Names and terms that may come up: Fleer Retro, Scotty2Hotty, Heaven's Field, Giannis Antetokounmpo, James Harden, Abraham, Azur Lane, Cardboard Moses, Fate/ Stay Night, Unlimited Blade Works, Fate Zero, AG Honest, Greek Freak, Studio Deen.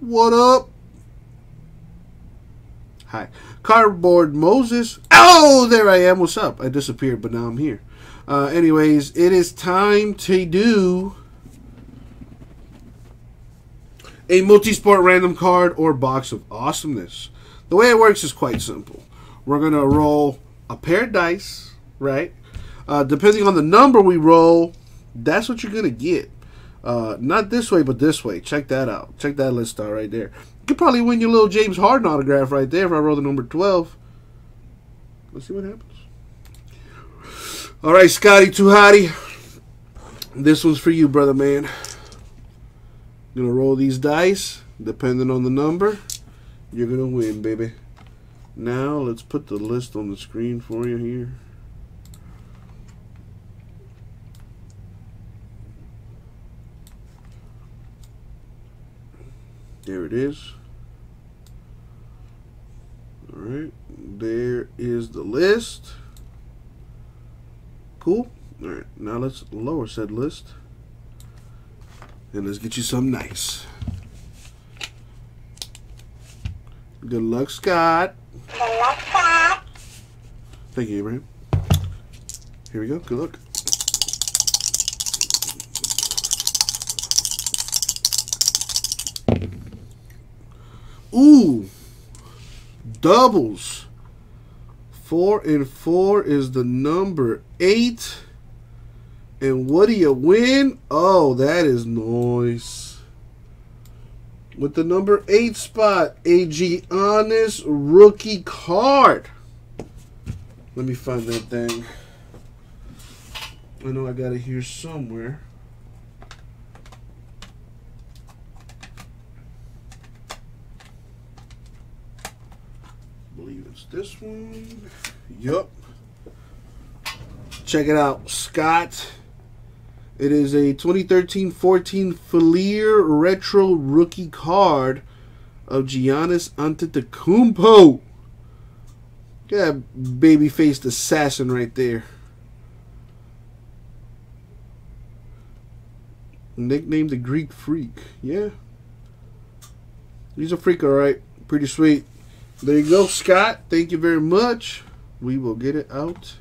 What up? Hi. Cardboard Moses. Oh, there I am. What's up? I disappeared, but now I'm here. Anyways, it is time to do a multi-sport random card or box of awesomeness. The way it works is quite simple. We're going to roll a pair of dice, right? Depending on the number we roll, that's what you're going to get. Not this way, but this way. Check that out. Check that list out right there. You could probably win your little James Harden autograph right there if I roll the number 12. Let's see what happens. All right, Scotty2Hotty. This one's for you, brother man. Going to roll these dice. Depending on the number, you're going to win, baby. Now, let's put the list on the screen for you here. There it is. All right, there is the list. Cool. All right, now let's lower said list and let's get you something nice. Good luck, Scott. Good luck, Scott. Thank you, Abraham. Here we go. Good luck. Ooh, doubles. 4 and 4 is the number 8. And what do you win? Oh, that is nice. With the number 8 spot, AG Honest rookie card. Let me find that thing. I know I got it here somewhere. I believe it's this one. Yup. Check it out, Scott. It is a 2013-14 Fleer Retro rookie card of Giannis Antetokounmpo. Look at that baby-faced assassin right there. Nicknamed the Greek Freak. Yeah. He's a freak, all right. Pretty sweet. There you go, Scott. Thank you very much. We will get it out